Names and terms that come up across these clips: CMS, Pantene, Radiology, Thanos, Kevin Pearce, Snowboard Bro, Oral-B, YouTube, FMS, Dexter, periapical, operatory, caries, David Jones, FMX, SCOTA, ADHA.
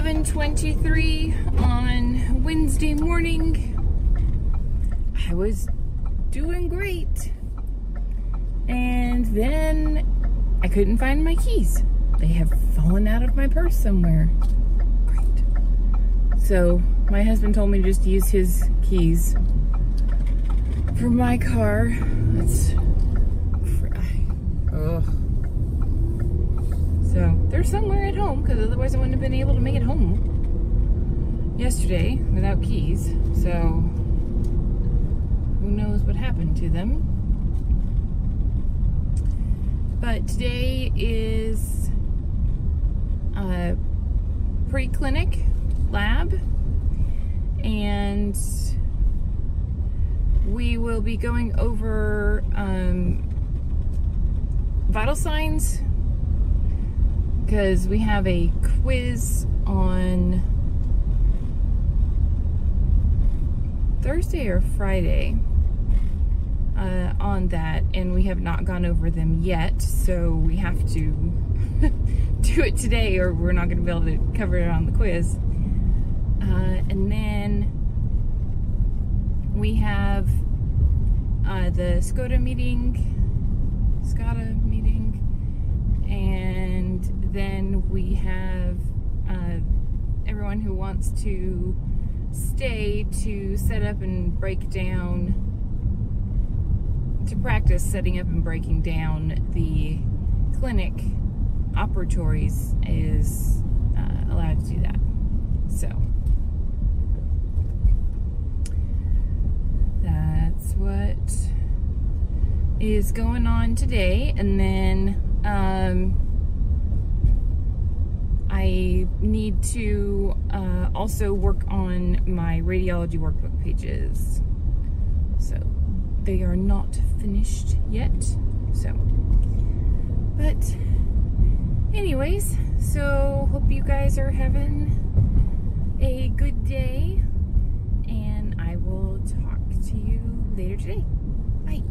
7:23 on Wednesday morning. I was doing great, and then I couldn't find my keys. They have fallen out of my purse somewhere. Great. So my husband told me to just use his keys for my car. Let's try. Ugh. So they're somewhere at home, because otherwise I wouldn't have been able to make it home yesterday without keys. So who knows what happened to them. But today is a pre-clinic lab, and we will be going over vital signs, because we have a quiz on Thursday or Friday on that, and we have not gone over them yet, so we have to do it today or we're not going to be able to cover it on the quiz. And then we have the SCOTA meeting, and then we have everyone who wants to stay to set up and break down, to practice setting up and breaking down the clinic operatories, is allowed to do that. So that's what is going on today. And then I need to also work on my radiology workbook pages. So they are not finished yet. So, but anyways, so hope you guys are having a good day, and I will talk to you later today. Bye.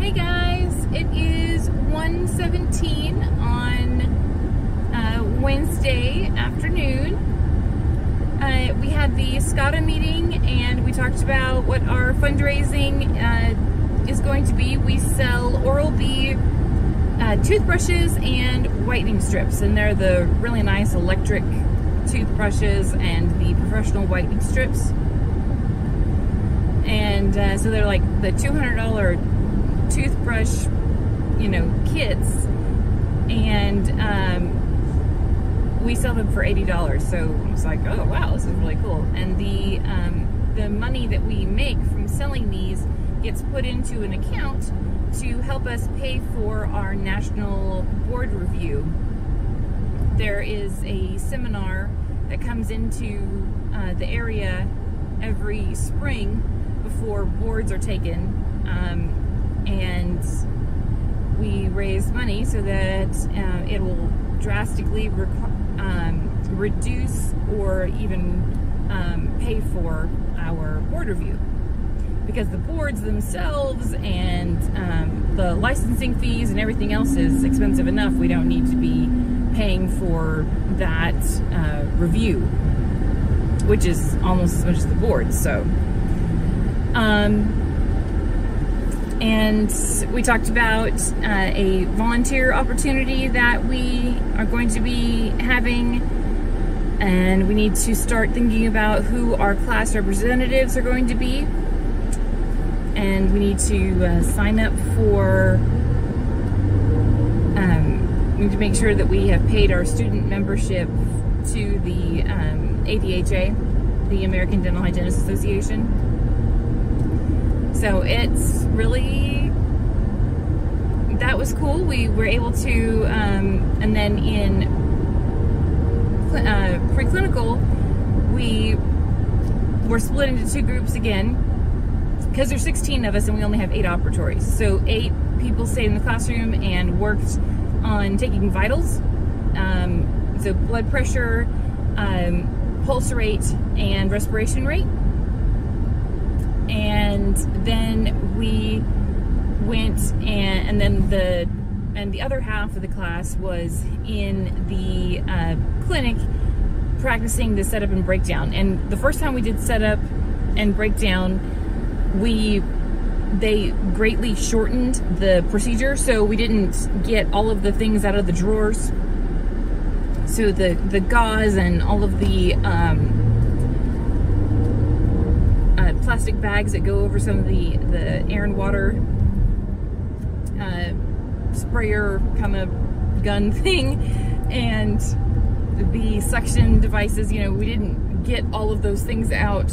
Hey guys, it is 1:17 on Wednesday afternoon. We had the SCOTA meeting, and we talked about what our fundraising is going to be. We sell Oral-B toothbrushes and whitening strips, and they're the really nice electric toothbrushes and the professional whitening strips. And so they're like the $200 toothbrush, you know, kits, and we sell them for $80. So it's like, oh wow, this is really cool. And the money that we make from selling these gets put into an account to help us pay for our national board review. There is a seminar that comes into the area every spring before boards are taken. And we raise money so that it will drastically reduce or even pay for our board review, because the boards themselves and the licensing fees and everything else is expensive enough. We don't need to be paying for that review, which is almost as much as the board. So and we talked about a volunteer opportunity that we are going to be having, and we need to start thinking about who our class representatives are going to be, and we need to sign up for, we need to make sure that we have paid our student membership to the ADHA, the American Dental Hygienists Association. So it's really, that was cool. We were able to, and then in preclinical, we were split into two groups again, because there's 16 of us and we only have 8 operatories. So 8 people stayed in the classroom and worked on taking vitals. So blood pressure, pulse rate, and respiration rate. And then we went and then the and the other half of the class was in the clinic practicing the setup and breakdown. And the first time we did setup and breakdown, they greatly shortened the procedure, so we didn't get all of the things out of the drawers. So the gauze and all of the plastic bags that go over some of the air and water sprayer kind of gun thing and the suction devices, you know, we didn't get all of those things out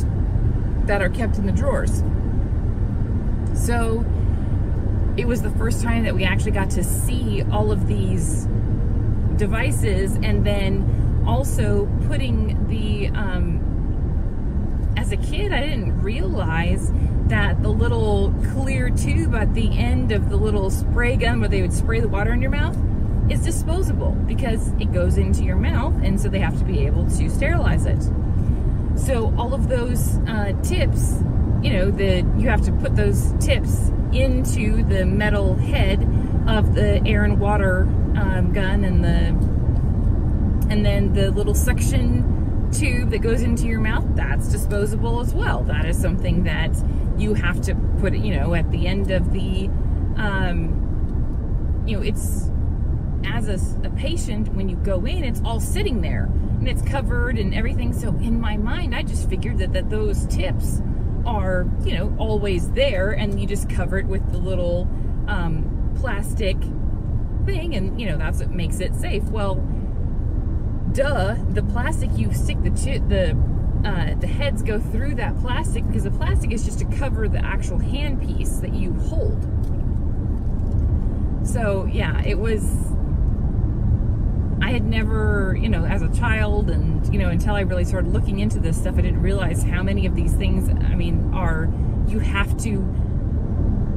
that are kept in the drawers. So it was the first time that we actually got to see all of these devices, and then also putting the, as a kid, I didn't realize that the little clear tube at the end of the little spray gun where they would spray the water in your mouth is disposable because it goes into your mouth, and so they have to be able to sterilize it. So all of those tips, you know, you have to put those tips into the metal head of the air and water gun, and then the little suction tube that goes into your mouth, that's disposable as well. That is something that you have to put, you know, at the end of the, you know, it's, as a patient, when you go in, it's all sitting there and it's covered and everything. So in my mind, I just figured that those tips are, you know, always there, and you just cover it with the little plastic thing, and, you know, that's what makes it safe. Well, duh, the plastic, you stick the heads go through that plastic, because the plastic is just to cover the actual handpiece that you hold. So yeah, it was, I had never, you know, as a child, and, you know, until I really started looking into this stuff, I didn't realize how many of these things, I mean, are, you have to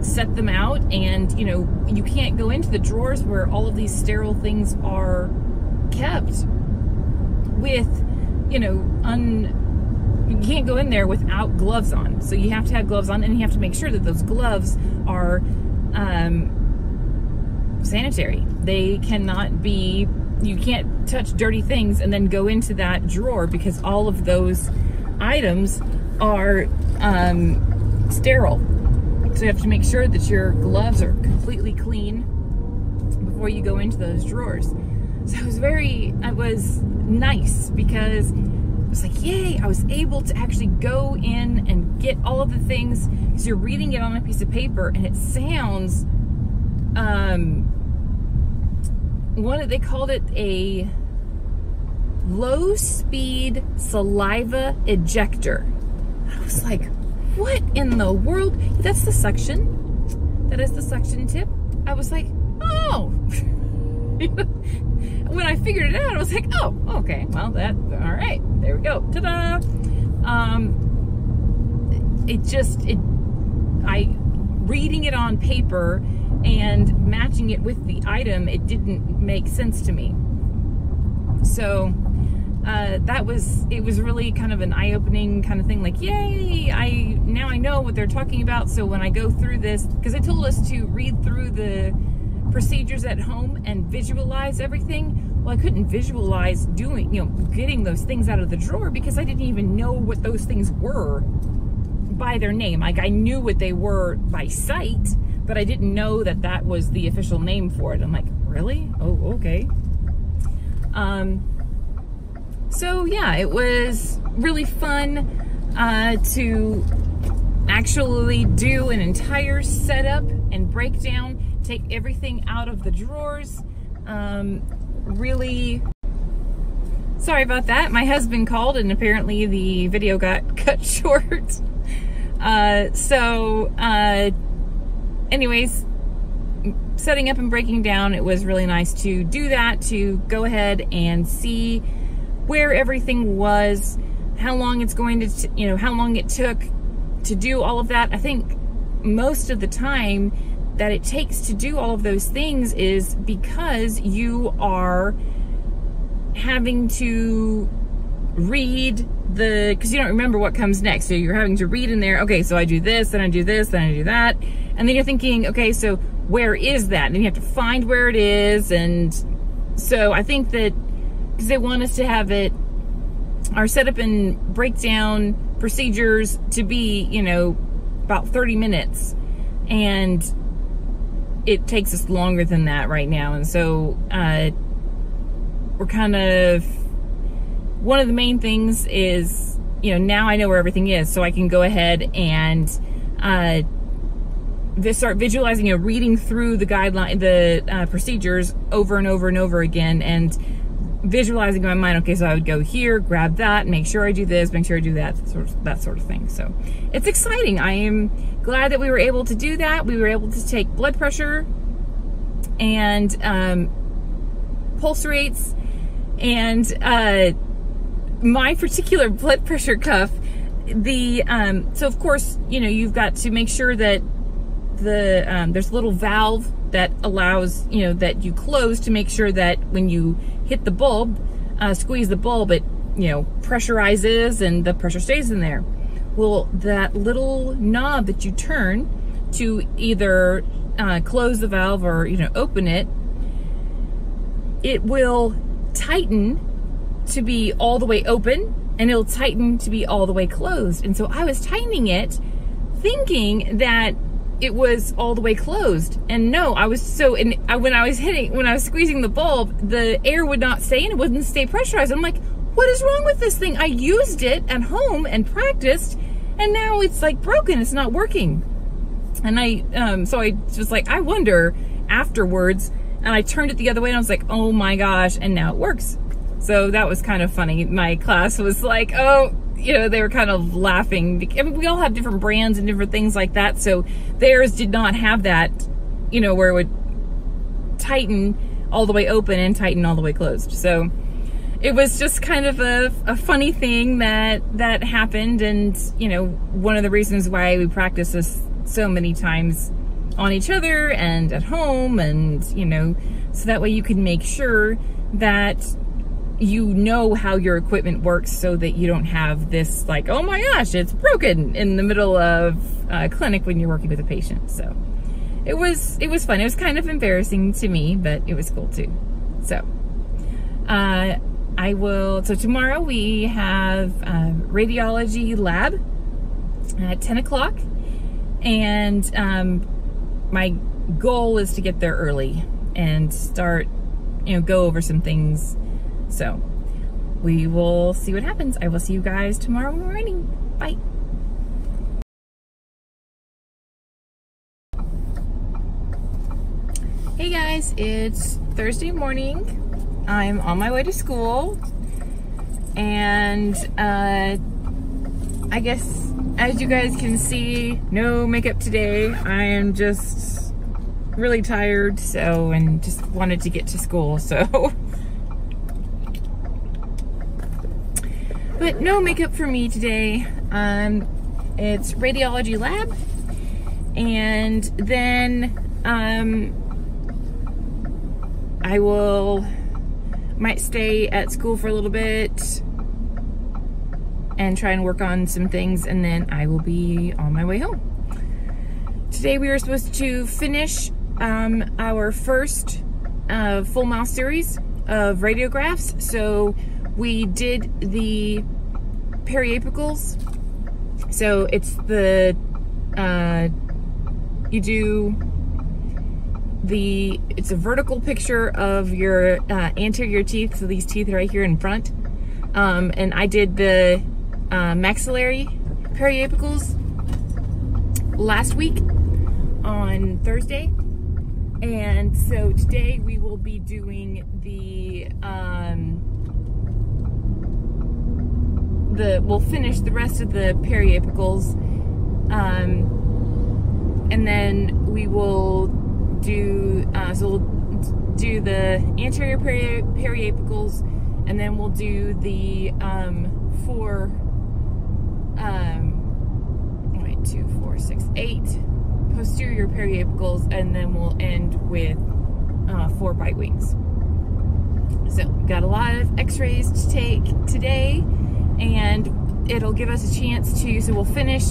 set them out, and, you know, you can't go into the drawers where all of these sterile things are kept with, you know, you can't go in there without gloves on. So you have to have gloves on, and you have to make sure that those gloves are sanitary. They cannot be, you can't touch dirty things and then go into that drawer, because all of those items are sterile. So you have to make sure that your gloves are completely clean before you go into those drawers. So I was nice, because I was like, yay, I was able to actually go in and get all of the things, because you're reading it on a piece of paper, and it sounds, they called it a low speed saliva ejector. I was like, what in the world? That's the suction. That is the suction tip. I was like, oh. When I figured it out, I was like, oh, okay. Well, all right, there we go. Ta-da. Reading it on paper and matching it with the item, it didn't make sense to me. So it was really kind of an eye-opening kind of thing, like, yay, now I know what they're talking about. So when I go through this, because they told us to read through the procedures at home and visualize everything. Well, I couldn't visualize doing, you know, getting those things out of the drawer, because I didn't even know what those things were by their name. Like, I knew what they were by sight, but I didn't know that was the official name for it. I'm like, really? Oh, okay. So yeah, it was really fun to actually do an entire setup and breakdown, take everything out of the drawers. Really sorry about that. My husband called, and apparently the video got cut short. Anyways, setting up and breaking down, it was really nice to do that, to go ahead and see where everything was, how long it's going to, you know, how long it took to do all of that. I think most of the time that it takes to do all of those things is because you are having to read because you don't remember what comes next. So you're having to read in there, okay, so I do this, then I do this, then I do that. And then you're thinking, okay, so where is that? And you have to find where it is. And so I think that because they want us to have it, our setup and breakdown procedures to be, you know, about 30 minutes. And it takes us longer than that right now. And so we're kind of, one of the main things is, you know, now I know where everything is, so I can go ahead and start visualizing, you know, reading through the guideline, the procedures over and over and over again, and visualizing in my mind, okay, so I would go here, grab that, make sure I do this, make sure I do that sort of thing. So it's exciting. I am glad that we were able to do that. We were able to take blood pressure and pulse rates, and my particular blood pressure cuff, the so of course, you know, you've got to make sure that the there's a little valve that allows, you know, that you close to make sure that when you hit the bulb, squeeze the bulb, it, you know, pressurizes and the pressure stays in there. Well, that little knob that you turn to either close the valve or, you know, open it, it will tighten to be all the way open, and it'll tighten to be all the way closed. And so I was tightening it thinking that it was all the way closed, and no, I was so, and when I was squeezing the bulb, the air would not stay in, it wouldn't stay pressurized. I'm like, what is wrong with this thing? I used it at home and practiced, and now it's like broken, it's not working. And I, so I was like, I wonder afterwards, and I turned it the other way, and I was like, oh my gosh, and now it works. So that was kind of funny. My class was like, oh, you know, they were kind of laughing. I mean, we all have different brands and different things like that. So theirs did not have that, you know, where it would tighten all the way open and tighten all the way closed. So it was just kind of a funny thing that happened. And, you know, one of the reasons why we practice this so many times on each other and at home, and, you know, so that way you can make sure that you know how your equipment works, so that you don't have this like, oh my gosh, it's broken in the middle of a clinic when you're working with a patient. So it was fun. It was kind of embarrassing to me, but it was cool too. So so tomorrow we have radiology lab at 10 o'clock, and my goal is to get there early and start, you know, go over some things. So we will see what happens. I will see you guys tomorrow morning. Bye. Hey guys, it's Thursday morning. I'm on my way to school, and I guess as you guys can see, no makeup today. I am just really tired, so, and just wanted to get to school, so. But no makeup for me today. It's radiology lab, and then I might stay at school for a little bit and try and work on some things, and then I will be on my way home. Today we were supposed to finish our first full mouth series of radiographs, so we did the periapicals. So it's the, you do the, it's a vertical picture of your anterior teeth. So these teeth are right here in front. And I did the maxillary periapicals last week on Thursday. And so today we will be doing we'll finish the rest of the periapicals, and then we will do, so we'll do the anterior periapicals, and then we'll do the 8 posterior periapicals, and then we'll end with 4 bite wings. So got a lot of x-rays to take today, and it'll give us a chance to, so we'll finish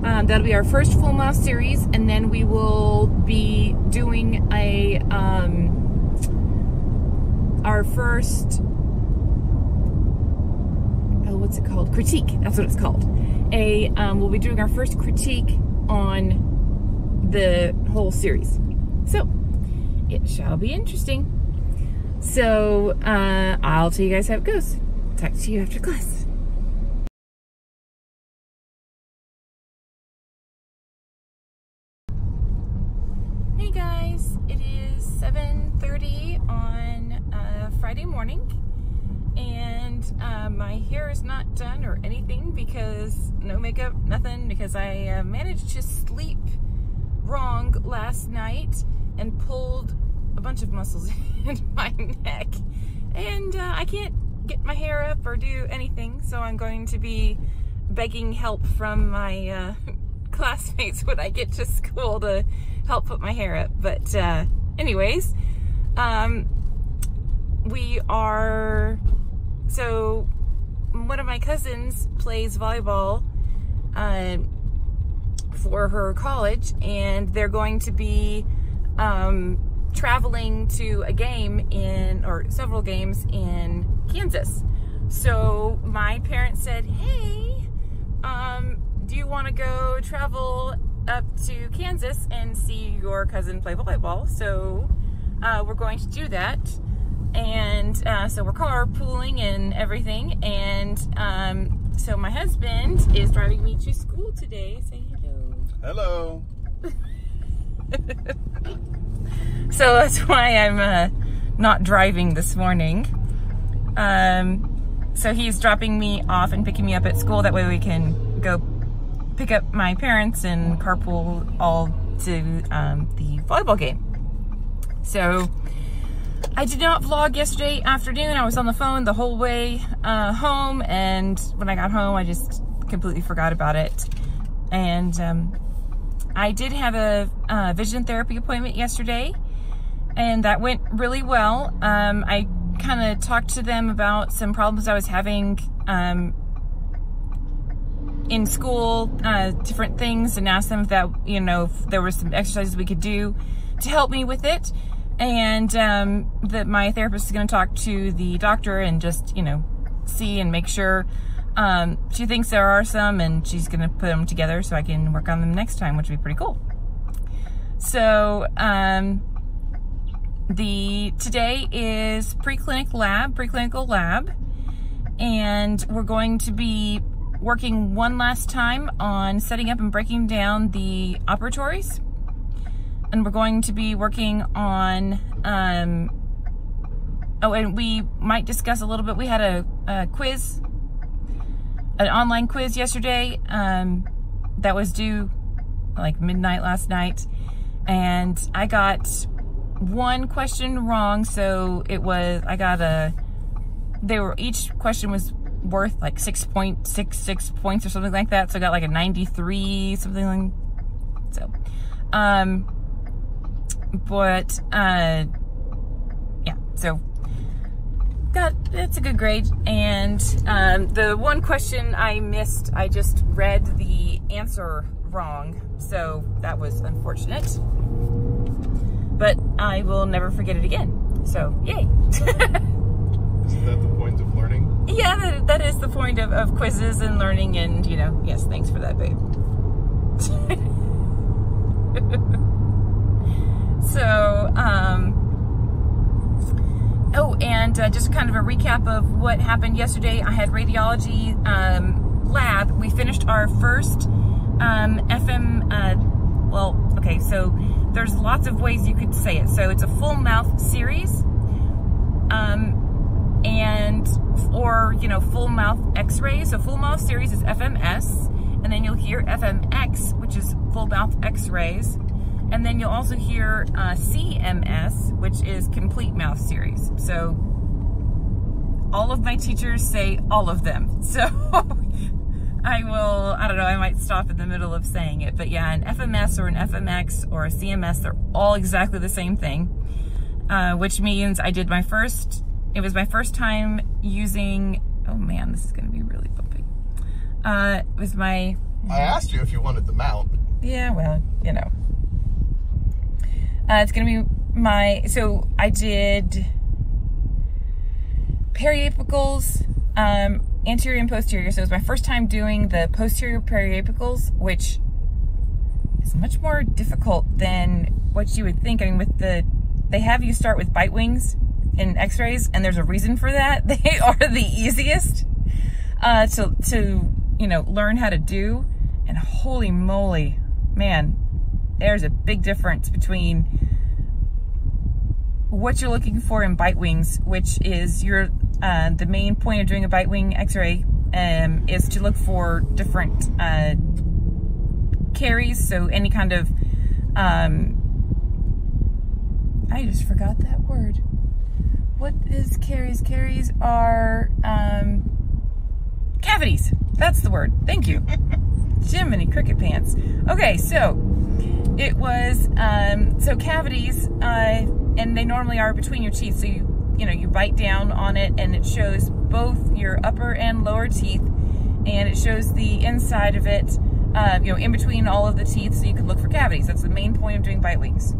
That'll be our first full mouth series, and then we will be doing a our first what's it called? Critique. That's what it's called. We'll be doing our first critique on the whole series. So it shall be interesting. So I'll tell you guys how it goes. Talk to you after class. Hey guys, it is 7:30 on Friday morning, and my hair is not done or anything because no makeup, nothing, because I managed to sleep wrong last night and pulled a bunch of muscles in my neck, and I can't get my hair up or do anything, so I'm going to be begging help from my classmates when I get to school to help put my hair up. But anyways, we are, so one of my cousins plays volleyball for her college, and they're going to be traveling to a game in, or several games in Kansas. So my parents said, hey, do you want to go travel up to Kansas and see your cousin play volleyball? So we're going to do that, and so we're carpooling and everything, and so my husband is driving me to school today. Say hello. Hello. So that's why I'm not driving this morning. So he's dropping me off and picking me up at school. That way we can go pick up my parents and carpool all to the volleyball game. So I did not vlog yesterday afternoon. I was on the phone the whole way home, and when I got home, I just completely forgot about it. And I did have a vision therapy appointment yesterday, and that went really well. I kind of talked to them about some problems I was having in school, different things, and asked them if that, you know, if there were some exercises we could do to help me with it. And that my therapist is going to talk to the doctor and just, you know, see and make sure. She thinks there are some, and she's going to put them together so I can work on them next time, which would be pretty cool. So, today is preclinical lab, and we're going to be working one last time on setting up and breaking down the operatories. And we're going to be working on, oh, and we might discuss a little bit. We had a quiz, an online quiz yesterday that was due like midnight last night, and I got one question wrong. So it was, each question was worth like 6.66 points or something like that. So I got like a 93, something like, so, but yeah, so that's a good grade. And the one question I missed, I just read the answer wrong, so that was unfortunate, but I will never forget it again, so yay. Isn't that the point of learning? Yeah, that is the point of quizzes and learning, and, you know, yes, thanks for that, babe. So oh, and just kind of a recap of what happened yesterday. I had radiology lab. We finished our first well, okay, so there's lots of ways you could say it. So it's a full mouth series, and, or, you know, full mouth x-rays. So full mouth series is FMS, and then you'll hear FMX, which is full mouth x-rays. And then you'll also hear CMS, which is complete mouth series. So all of my teachers say all of them. So I will, I don't know, I might stop in the middle of saying it, but yeah, an FMS or an FMX or a CMS, they're all exactly the same thing. Which means I did my first, it was my first time using, oh man, this is gonna be really bumpy. It was my... I asked you if you wanted the mount. Yeah, well, you know. It's going to be my... So I did periapicals, anterior and posterior. So it was my first time doing the posterior periapicals, which is much more difficult than what you would think. I mean, with the... They have you start with bite wings in x-rays, and there's a reason for that. They are the easiest to you know, learn how to do. And holy moly, man, there's a big difference between what you're looking for in bite wings, which is your the main point of doing a bite wing x-ray is to look for different caries, so any kind of I just forgot that word. What is caries? Caries are cavities. That's the word. Thank you. Jiminy cricket pants. Okay, so it was so cavities, and they normally are between your teeth. So you know, you bite down on it, and it shows both your upper and lower teeth, and it shows the inside of it. You know, in between all of the teeth, so you can look for cavities. That's the main point of doing bite wings.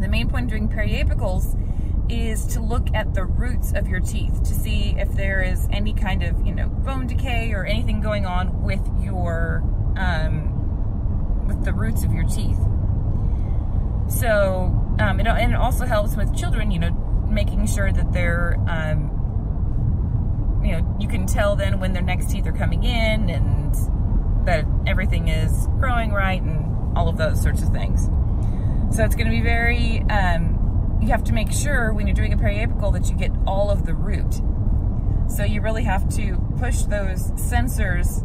The main point of doing periapicals is to look at the roots of your teeth to see if there is any kind of, you know, bone decay or anything going on with your, with the roots of your teeth. So, and it also helps with children, you know, making sure that they're, you know, you can tell then when their next teeth are coming in and that everything is growing right and all of those sorts of things. So it's going to be very, you have to make sure when you're doing a periapical that you get all of the root. So you really have to push those sensors,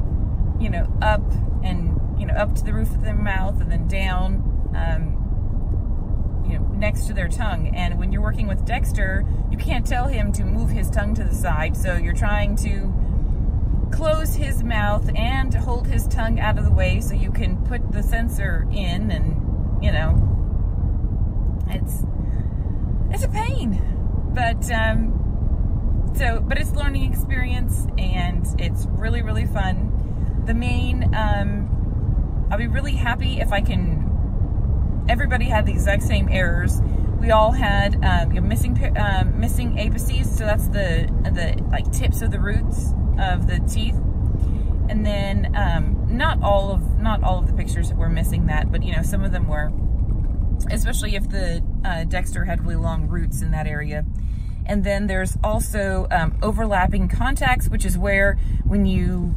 you know, up and, you know, up to the roof of their mouth and then down, you know, next to their tongue. And when you're working with Dexter, you can't tell him to move his tongue to the side. So you're trying to close his mouth and hold his tongue out of the way so you can put the sensor in and, you know, it's a pain, but but it's a learning experience and it's really, really fun. The main I'll be really happy if I can. Everybody had the exact same errors. We all had missing apices, so that's the like tips of the roots of the teeth, and then not all of the pictures were missing that, but you know, some of them were. Especially if the Dexter had really long roots in that area. And then there's also overlapping contacts, which is where when you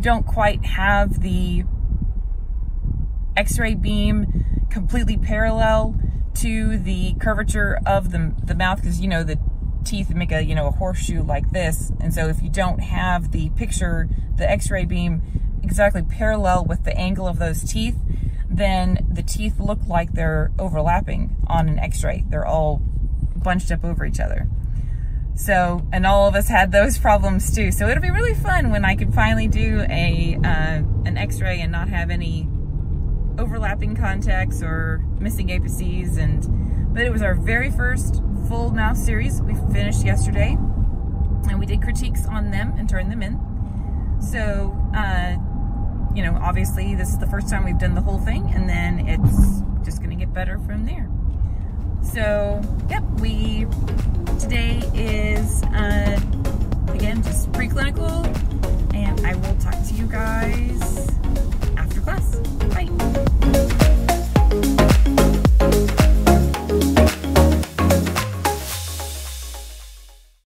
don't quite have the x-ray beam completely parallel to the curvature of the mouth, because you know the teeth make a, you know, a horseshoe like this, and so if you don't have the picture, the x-ray beam exactly parallel with the angle of those teeth, then the teeth look like they're overlapping on an x-ray. They're all bunched up over each other. So, and all of us had those problems too. So it'll be really fun when I can finally do a an x-ray and not have any overlapping contacts or missing apices. But it was our very first full mouth series. We finished yesterday and we did critiques on them and turned them in. So, you know, obviously this is the first time we've done the whole thing, and then it's just going to get better from there. So, yep, today is, again, just preclinical, and I will talk to you guys